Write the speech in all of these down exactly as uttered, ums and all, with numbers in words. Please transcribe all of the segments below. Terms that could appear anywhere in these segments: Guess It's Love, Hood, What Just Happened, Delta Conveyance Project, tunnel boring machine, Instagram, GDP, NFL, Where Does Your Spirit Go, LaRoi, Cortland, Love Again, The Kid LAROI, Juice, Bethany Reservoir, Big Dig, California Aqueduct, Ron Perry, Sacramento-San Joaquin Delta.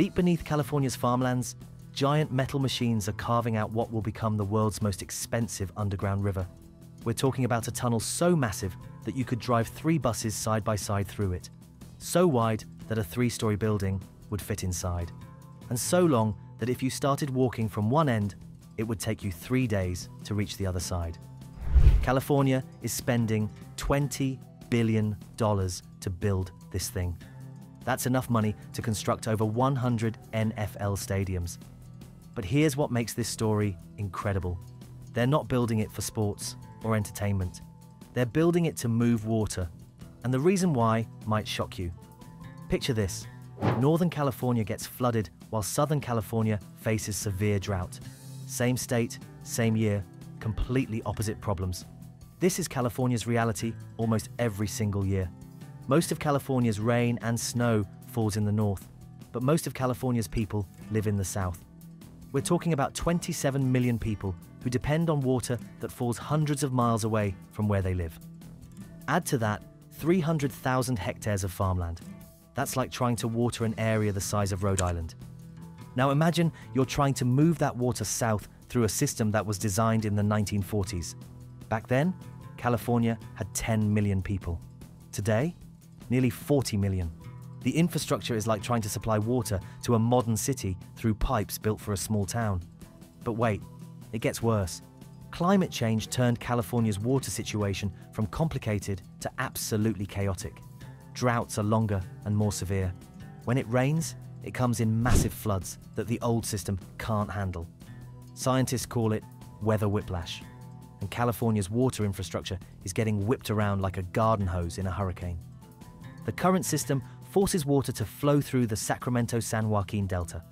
Deep beneath California's farmlands, giant metal machines are carving out what will become the world's most expensive underground river. We're talking about a tunnel so massive that you could drive three buses side by side through it, so wide that a three-story building would fit inside, and so long that if you started walking from one end, it would take you three days to reach the other side. California is spending twenty billion dollars to build this thing. That's enough money to construct over one hundred N F L stadiums. But here's what makes this story incredible. They're not building it for sports or entertainment. They're building it to move water. And the reason why might shock you. Picture this. Northern California gets flooded while Southern California faces severe drought. Same state, same year, completely opposite problems. This is California's reality almost every single year. Most of California's rain and snow falls in the north, but most of California's people live in the south. We're talking about twenty-seven million people who depend on water that falls hundreds of miles away from where they live. Add to that three hundred thousand hectares of farmland. That's like trying to water an area the size of Rhode Island. Now imagine you're trying to move that water south through a system that was designed in the nineteen forties. Back then, California had ten million people. Today, nearly forty million. The infrastructure is like trying to supply water to a modern city through pipes built for a small town. But wait, it gets worse. Climate change turned California's water situation from complicated to absolutely chaotic. Droughts are longer and more severe. When it rains, it comes in massive floods that the old system can't handle. Scientists call it weather whiplash, and California's water infrastructure is getting whipped around like a garden hose in a hurricane. The current system forces water to flow through the Sacramento-San Joaquin Delta,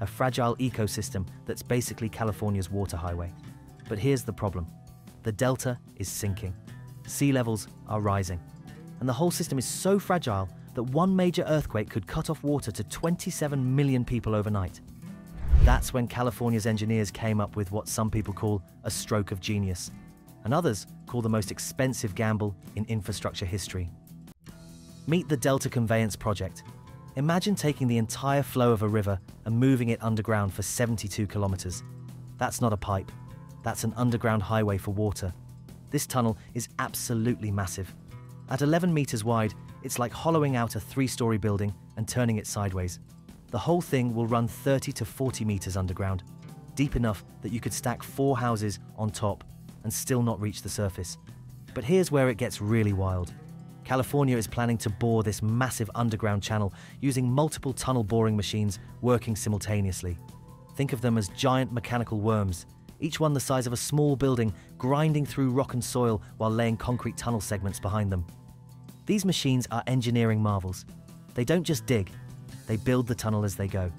a fragile ecosystem that's basically California's water highway. But here's the problem. The delta is sinking. Sea levels are rising. And the whole system is so fragile that one major earthquake could cut off water to twenty-seven million people overnight. That's when California's engineers came up with what some people call a stroke of genius, and others call the most expensive gamble in infrastructure history. Meet the Delta Conveyance Project. Imagine taking the entire flow of a river and moving it underground for seventy-two kilometers. That's not a pipe. That's an underground highway for water. This tunnel is absolutely massive. At eleven meters wide, it's like hollowing out a three-story building and turning it sideways. The whole thing will run thirty to forty meters underground, deep enough that you could stack four houses on top and still not reach the surface. But here's where it gets really wild. California is planning to bore this massive underground channel using multiple tunnel boring machines working simultaneously. Think of them as giant mechanical worms, each one the size of a small building, grinding through rock and soil while laying concrete tunnel segments behind them. These machines are engineering marvels. They don't just dig, they build the tunnel as they go.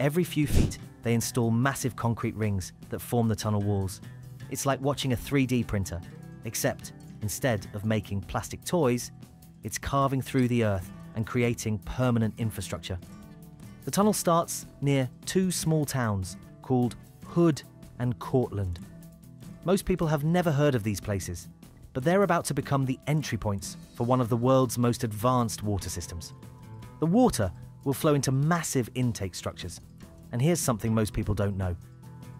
Every few feet, they install massive concrete rings that form the tunnel walls. It's like watching a three D printer, except instead of making plastic toys, it's carving through the earth and creating permanent infrastructure. The tunnel starts near two small towns called Hood and Cortland. Most people have never heard of these places, but they're about to become the entry points for one of the world's most advanced water systems. The water will flow into massive intake structures. And here's something most people don't know.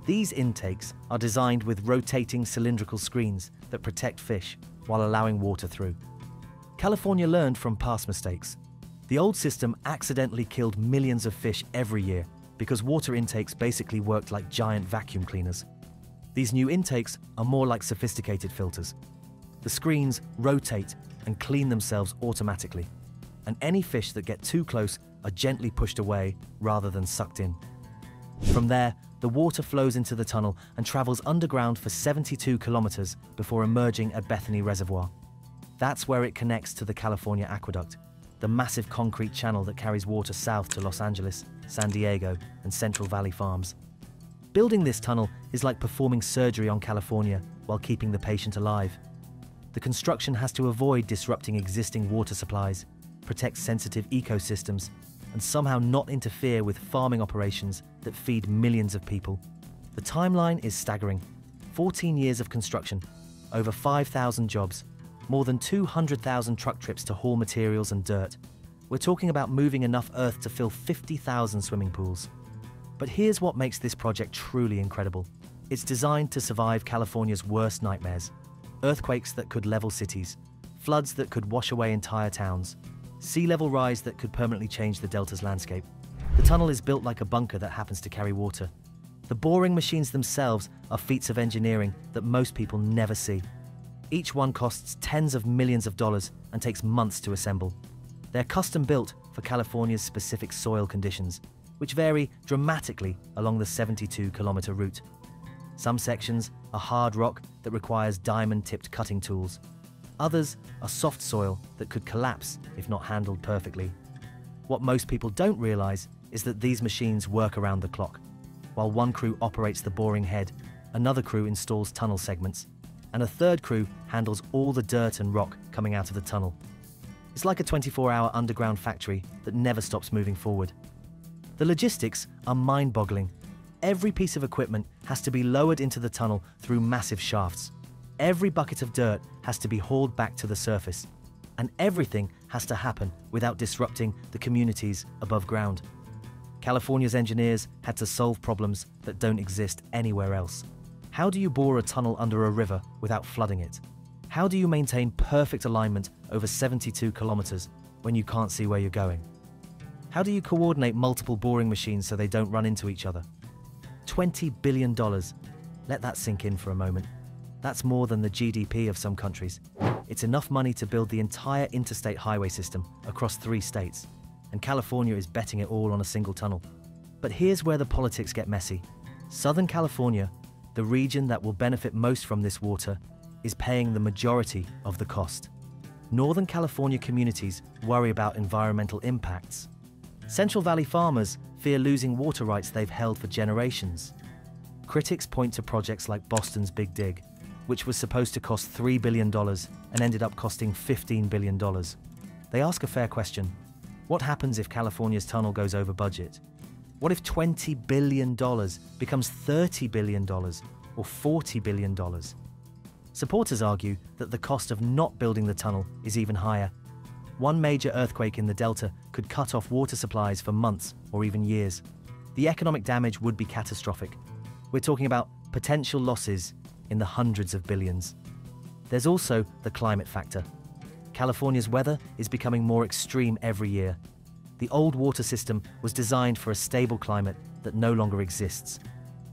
These intakes are designed with rotating cylindrical screens that protect fish while allowing water through. California learned from past mistakes. The old system accidentally killed millions of fish every year because water intakes basically worked like giant vacuum cleaners. These new intakes are more like sophisticated filters. The screens rotate and clean themselves automatically, and any fish that get too close are gently pushed away rather than sucked in. From there, the water flows into the tunnel and travels underground for seventy-two kilometers before emerging at Bethany Reservoir. That's where it connects to the California Aqueduct, the massive concrete channel that carries water south to Los Angeles, San Diego, and Central Valley farms. Building this tunnel is like performing surgery on California while keeping the patient alive. The construction has to avoid disrupting existing water supplies, protect sensitive ecosystems, and somehow not interfere with farming operations that feed millions of people. The timeline is staggering. fourteen years of construction, over five thousand jobs, more than two hundred thousand truck trips to haul materials and dirt, We're talking about moving enough earth to fill fifty thousand swimming pools. But here's what makes this project truly incredible. It's designed to survive California's worst nightmares. Earthquakes that could level cities, floods that could wash away entire towns, sea level rise that could permanently change the delta's landscape. The tunnel is built like a bunker that happens to carry water. The boring machines themselves are feats of engineering that most people never see. Each one costs tens of millions of dollars and takes months to assemble. They're custom-built for California's specific soil conditions, which vary dramatically along the seventy-two kilometer route. Some sections are hard rock that requires diamond-tipped cutting tools. Others are soft soil that could collapse if not handled perfectly. What most people don't realize is that these machines work around the clock. While one crew operates the boring head, another crew installs tunnel segments, and a third crew handles all the dirt and rock coming out of the tunnel. It's like a twenty-four hour underground factory that never stops moving forward. The logistics are mind-boggling. Every piece of equipment has to be lowered into the tunnel through massive shafts. Every bucket of dirt has to be hauled back to the surface. And everything has to happen without disrupting the communities above ground. California's engineers had to solve problems that don't exist anywhere else. How do you bore a tunnel under a river without flooding it? How do you maintain perfect alignment over seventy-two kilometers when you can't see where you're going? How do you coordinate multiple boring machines so they don't run into each other? twenty billion dollars. Let that sink in for a moment. That's more than the G D P of some countries. It's enough money to build the entire interstate highway system across three states, and California is betting it all on a single tunnel. But here's where the politics get messy. Southern California, the region that will benefit most from this water, is paying the majority of the cost. Northern California communities worry about environmental impacts. Central Valley farmers fear losing water rights they've held for generations. Critics point to projects like Boston's Big Dig, which was supposed to cost three billion dollars and ended up costing fifteen billion dollars. They ask a fair question. What happens if California's tunnel goes over budget? What if twenty billion dollars becomes thirty billion dollars or forty billion dollars? Supporters argue that the cost of not building the tunnel is even higher. One major earthquake in the Delta could cut off water supplies for months or even years. The economic damage would be catastrophic. We're talking about potential losses in the hundreds of billions. There's also the climate factor. California's weather is becoming more extreme every year. The old water system was designed for a stable climate that no longer exists.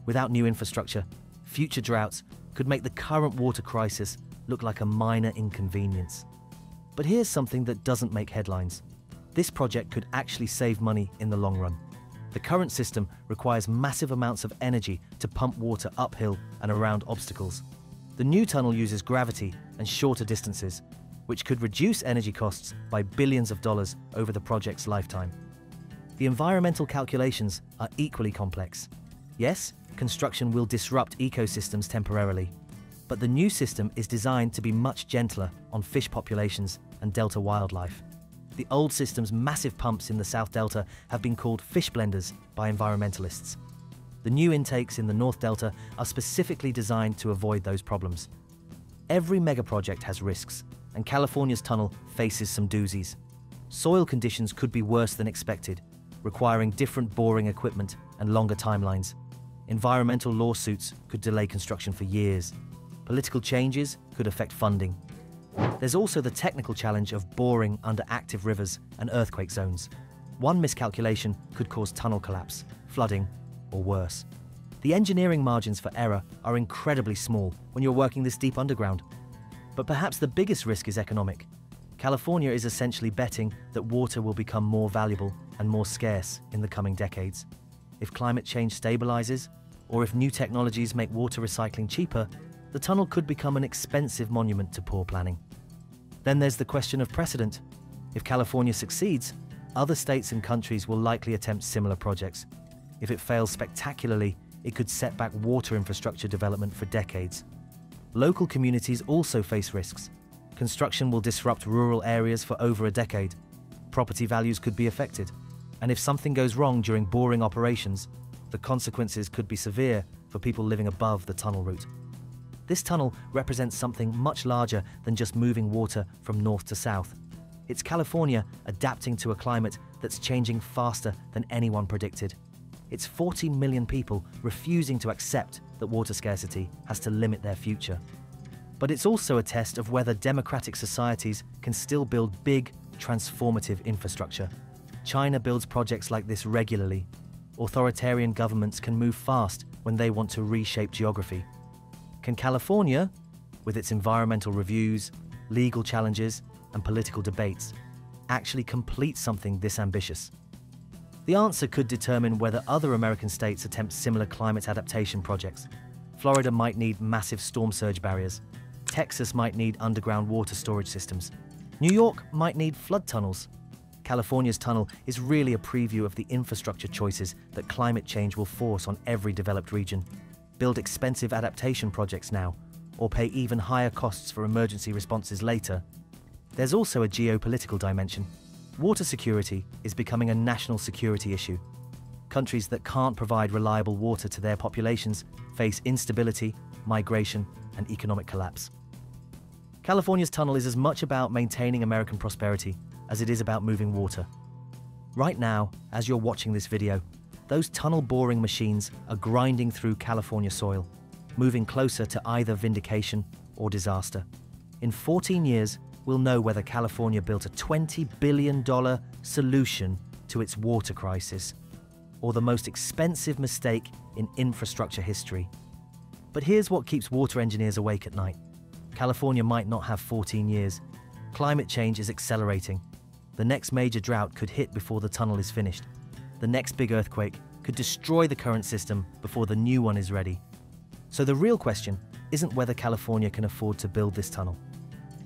Without new infrastructure, future droughts could make the current water crisis look like a minor inconvenience. But here's something that doesn't make headlines. This project could actually save money in the long run. The current system requires massive amounts of energy to pump water uphill and around obstacles. The new tunnel uses gravity and shorter distances, which could reduce energy costs by billions of dollars over the project's lifetime. The environmental calculations are equally complex. Yes, construction will disrupt ecosystems temporarily, but the new system is designed to be much gentler on fish populations and delta wildlife. The old system's massive pumps in the South Delta have been called fish blenders by environmentalists. The new intakes in the North Delta are specifically designed to avoid those problems. Every megaproject has risks, and California's tunnel faces some doozies. Soil conditions could be worse than expected, requiring different boring equipment and longer timelines. Environmental lawsuits could delay construction for years. Political changes could affect funding. There's also the technical challenge of boring under active rivers and earthquake zones. One miscalculation could cause tunnel collapse, flooding, or worse. The engineering margins for error are incredibly small when you're working this deep underground. But perhaps the biggest risk is economic. California is essentially betting that water will become more valuable and more scarce in the coming decades. If climate change stabilizes, or if new technologies make water recycling cheaper, the tunnel could become an expensive monument to poor planning. Then there's the question of precedent. If California succeeds, other states and countries will likely attempt similar projects. If it fails spectacularly, it could set back water infrastructure development for decades. Local communities also face risks. Construction will disrupt rural areas for over a decade. Property values could be affected. And if something goes wrong during boring operations, the consequences could be severe for people living above the tunnel route. This tunnel represents something much larger than just moving water from north to south. It's California adapting to a climate that's changing faster than anyone predicted. It's forty million people refusing to accept that water scarcity has to limit their future. But it's also a test of whether democratic societies can still build big, transformative infrastructure. China builds projects like this regularly. Authoritarian governments can move fast when they want to reshape geography. Can California, with its environmental reviews, legal challenges, and political debates, actually complete something this ambitious? The answer could determine whether other American states attempt similar climate adaptation projects. Florida might need massive storm surge barriers. Texas might need underground water storage systems. New York might need flood tunnels. California's tunnel is really a preview of the infrastructure choices that climate change will force on every developed region. Build expensive adaptation projects now, or pay even higher costs for emergency responses later. There's also a geopolitical dimension. Water security is becoming a national security issue. Countries that can't provide reliable water to their populations face instability, migration, and economic collapse. California's tunnel is as much about maintaining American prosperity as it is about moving water. Right now, as you're watching this video, those tunnel boring machines are grinding through California soil, moving closer to either vindication or disaster. In fourteen years, we'll know whether California built a twenty billion dollar solution to its water crisis, or the most expensive mistake in infrastructure history. But here's what keeps water engineers awake at night. California might not have fourteen years. Climate change is accelerating. The next major drought could hit before the tunnel is finished. The next big earthquake could destroy the current system before the new one is ready. So the real question isn't whether California can afford to build this tunnel.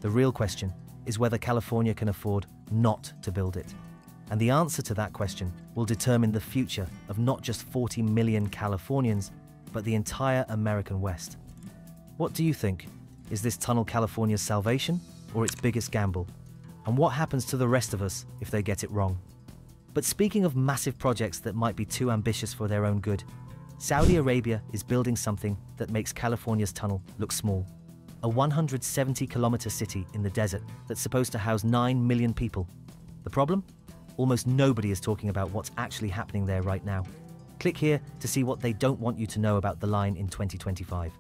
The real question is whether California can afford not to build it. And the answer to that question will determine the future of not just forty million Californians, but the entire American West. What do you think? Is this tunnel California's salvation or its biggest gamble? And what happens to the rest of us if they get it wrong? But speaking of massive projects that might be too ambitious for their own good, Saudi Arabia is building something that makes California's tunnel look small. A one hundred seventy kilometer city in the desert that's supposed to house nine million people. The problem? Almost nobody is talking about what's actually happening there right now. Click here to see what they don't want you to know about the line in twenty twenty-five.